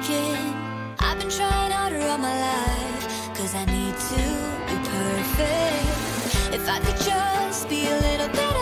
again. I've been trying harder all my life, cause I need to be perfect. If I could just be a little better.